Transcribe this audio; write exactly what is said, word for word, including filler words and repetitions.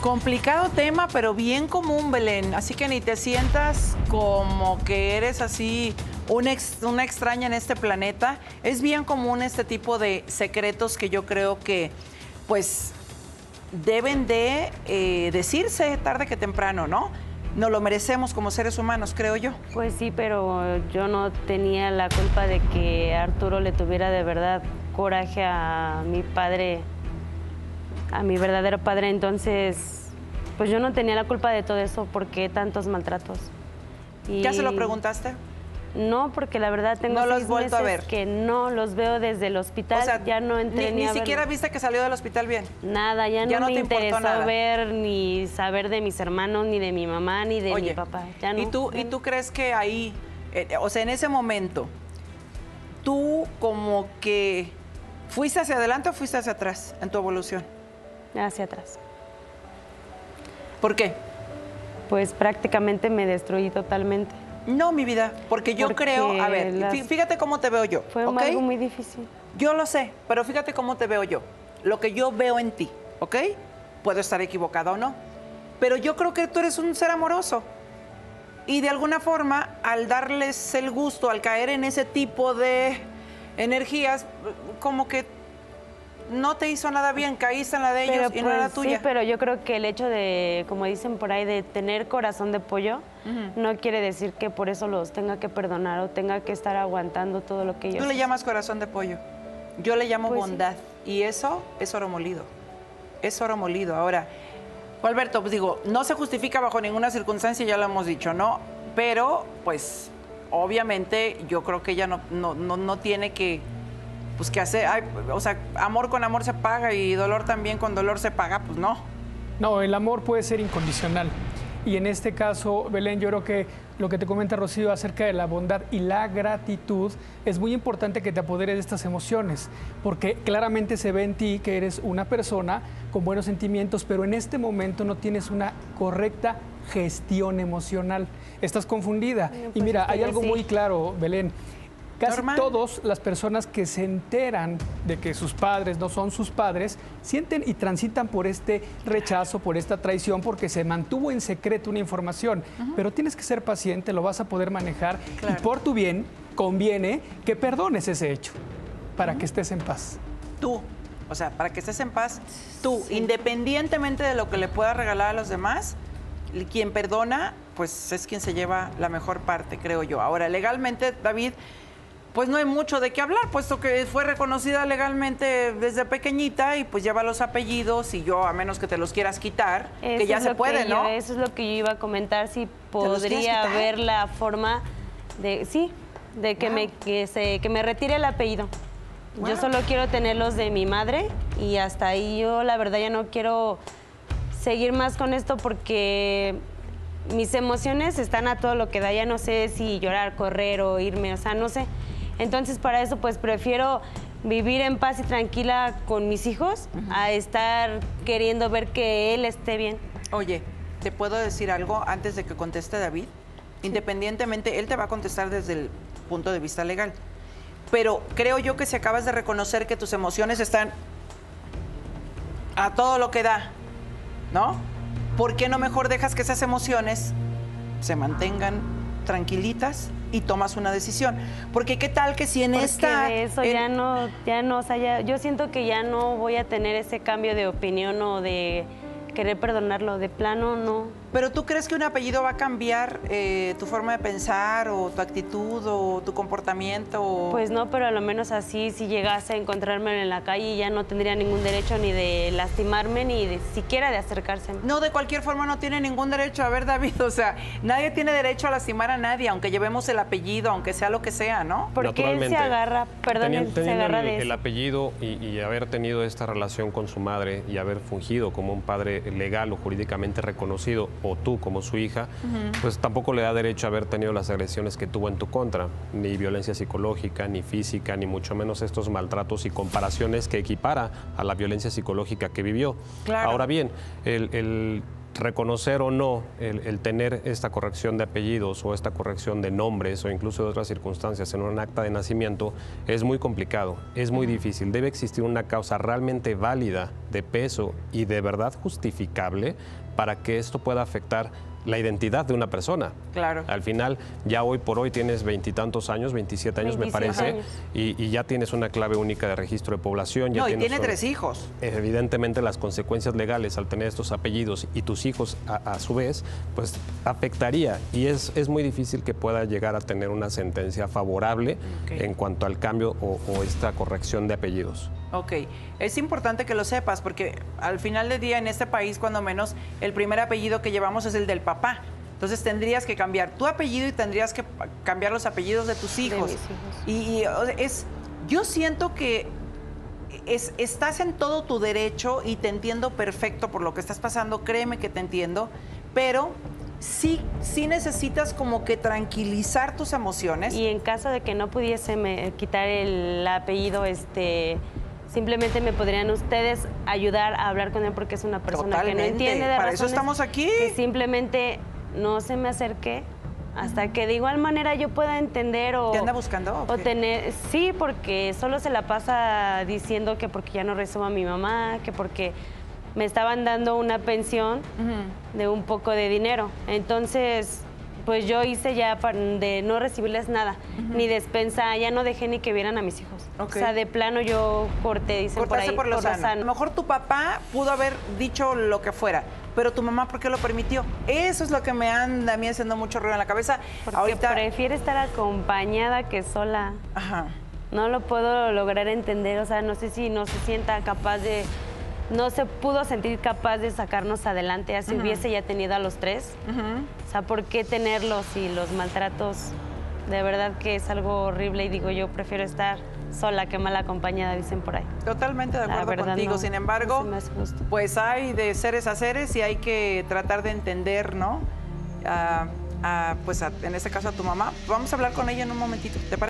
Complicado tema, pero bien común, Belén. Así que ni te sientas como que eres así una, ex, una extraña en este planeta. Es bien común este tipo de secretos que yo creo que, pues, deben de eh, decirse tarde que temprano, ¿no? Nos lo merecemos como seres humanos, creo yo. Pues sí, pero yo no tenía la culpa de que Arturo le tuviera de verdad coraje a mi padre, a mi verdadero padre. Entonces, pues yo no tenía la culpa de todo eso. ¿Por qué tantos maltratos? Y ¿ya se lo preguntaste? No, porque la verdad tengo no los seis vuelto meses a ver. Que no los veo desde el hospital. O sea, ya no entré ni, ni, ni siquiera viste que salió del hospital bien. Nada, ya, ya no, no me interesó nada. Ver ni saber de mis hermanos, ni de mi mamá, ni de Oye, mi papá. Ya no, ¿y tú, ya... ¿Y tú crees que ahí, eh, o sea, en ese momento, tú como que fuiste hacia adelante o fuiste hacia atrás en tu evolución? Hacia atrás. ¿Por qué? Pues prácticamente me destruí totalmente. No, mi vida, porque yo porque creo... A ver, las... fíjate cómo te veo yo. Fue ¿okay? algo muy difícil. Yo lo sé, pero fíjate cómo te veo yo. Lo que yo veo en ti, ¿ok? Puedo estar equivocada o no, pero yo creo que tú eres un ser amoroso. Y de alguna forma, al darles el gusto, al caer en ese tipo de energías, como que no te hizo nada bien, caíste en la de ellos pero, y pues, no era tuya. Sí, pero yo creo que el hecho de, como dicen por ahí, de tener corazón de pollo, uh-huh. no quiere decir que por eso los tenga que perdonar o tenga que estar aguantando todo lo que ellos... Tú le llamas corazón de pollo, yo le llamo pues bondad, sí. Y eso es oro molido, es oro molido. Ahora, Alberto, pues digo, no se justifica bajo ninguna circunstancia, ya lo hemos dicho, ¿no? Pero, pues, obviamente, yo creo que ella no, no, no, no tiene que... Pues que hace, ay, o sea, amor con amor se paga y dolor también con dolor se paga, pues no. No, el amor puede ser incondicional. Y en este caso, Belén, yo creo que lo que te comenta Rocío acerca de la bondad y la gratitud, es muy importante que te apoderes de estas emociones, porque claramente se ve en ti que eres una persona con buenos sentimientos, pero en este momento no tienes una correcta gestión emocional. Estás confundida. No, pues y mira, hay algo sí. muy claro, Belén. Casi normal. Todas las personas que se enteran de que sus padres no son sus padres, sienten y transitan por este rechazo, por esta traición, porque se mantuvo en secreto una información. Uh-huh. Pero tienes que ser paciente, lo vas a poder manejar. Claro. Y por tu bien, conviene que perdones ese hecho para uh-huh. que estés en paz. Tú, o sea, para que estés en paz, tú, sí. independientemente de lo que le puedas regalar a los demás, quien perdona, pues es quien se lleva la mejor parte, creo yo. Ahora, legalmente, David... Pues no hay mucho de qué hablar, puesto que fue reconocida legalmente desde pequeñita y pues lleva los apellidos y yo, a menos que te los quieras quitar, eso que ya se puede, ¿no? Yo, eso es lo que yo iba a comentar, si podría haber la forma de, sí, de que, wow. me, que, se, que me retire el apellido. Wow. Yo solo quiero tener los de mi madre y hasta ahí yo la verdad ya no quiero seguir más con esto porque... Mis emociones están a todo lo que da, ya no sé si llorar, correr o irme, o sea, no sé. Entonces, para eso, pues, prefiero vivir en paz y tranquila con mis hijos uh-huh. a estar queriendo ver que él esté bien. Oye, ¿te puedo decir algo antes de que conteste David? Sí. Independientemente, él te va a contestar desde el punto de vista legal. Pero creo yo que si acabas de reconocer que tus emociones están a todo lo que da, ¿no? ¿Por qué no mejor dejas que esas emociones se mantengan tranquilitas y tomas una decisión? Porque qué tal que si en Porque esta... De eso en... ya no, ya no, o sea, ya, yo siento que ya no voy a tener ese cambio de opinión o de querer perdonarlo, de plano no. ¿Pero tú crees que un apellido va a cambiar eh, tu forma de pensar o tu actitud o tu comportamiento? O... Pues no, pero a lo menos así si llegase a encontrarme en la calle ya no tendría ningún derecho ni de lastimarme ni de, siquiera de acercárseme. No, de cualquier forma no tiene ningún derecho. A ver, David, o sea, nadie tiene derecho a lastimar a nadie, aunque llevemos el apellido, aunque sea lo que sea, ¿no? Porque él se agarra, perdón, teniendo, él teniendo se agarra el, de eso. El apellido y, y haber tenido esta relación con su madre y haber fungido como un padre legal o jurídicamente reconocido, o tú como su hija, uh-huh. pues tampoco le da derecho a haber tenido las agresiones que tuvo en tu contra, ni violencia psicológica, ni física, ni mucho menos estos maltratos y comparaciones que equipara a la violencia psicológica que vivió. Claro. Ahora bien, el, el reconocer o no el, el tener esta corrección de apellidos o esta corrección de nombres o incluso de otras circunstancias en un acta de nacimiento es muy complicado, es muy difícil. Debe existir una causa realmente válida, de peso y de verdad justificable para que esto pueda afectar la identidad de una persona. Claro. Al final, ya hoy por hoy tienes veintitantos años, veintisiete años me parece, y, y ya tienes una clave única de registro de población. Ya no, y tiene sobre, tres hijos. Evidentemente las consecuencias legales al tener estos apellidos y tus hijos a, a su vez, pues afectaría y es, es muy difícil que pueda llegar a tener una sentencia favorable okay. en cuanto al cambio o, o esta corrección de apellidos. Ok, es importante que lo sepas porque al final del día en este país cuando menos el primer apellido que llevamos es el del papá, entonces tendrías que cambiar tu apellido y tendrías que cambiar los apellidos de tus hijos, de mis hijos. Y, y es, yo siento que es, estás en todo tu derecho y te entiendo perfecto por lo que estás pasando, créeme que te entiendo, pero sí, sí necesitas como que tranquilizar tus emociones. Y en caso de que no pudiese me quitar el apellido, este... simplemente me podrían ustedes ayudar a hablar con él porque es una persona Totalmente. que no entiende de Para eso estamos aquí. Que simplemente no se me acerque hasta que de igual manera yo pueda entender o... ¿Te anda buscando? O, o tener, sí, porque solo se la pasa diciendo que porque ya no recibo a mi mamá, que porque me estaban dando una pensión uh-huh. de un poco de dinero. Entonces... pues yo hice ya de no recibirles nada, uh-huh. ni despensa, ya no dejé ni que vieran a mis hijos. Okay. O sea, de plano yo corté, dicen Cortarse por ahí. Por lo sano. A lo mejor tu papá pudo haber dicho lo que fuera, pero tu mamá, ¿por qué lo permitió? Eso es lo que me anda a mí haciendo mucho ruido en la cabeza. Porque ahorita... prefiere estar acompañada que sola. Ajá. No lo puedo lograr entender, o sea, no sé si no se sienta capaz de... no se pudo sentir capaz de sacarnos adelante, así uh-huh. hubiese ya tenido a los tres. Uh-huh. O sea, ¿por qué tenerlos y los maltratos? De verdad que es algo horrible y digo, yo prefiero estar sola que mal acompañada, dicen por ahí. Totalmente de acuerdo contigo, no, sin embargo, no se me hace justo. Pues hay de seres a seres y hay que tratar de entender, ¿no? A, a, pues a, en este caso a tu mamá. Vamos a hablar con ella en un momentito, ¿te parece?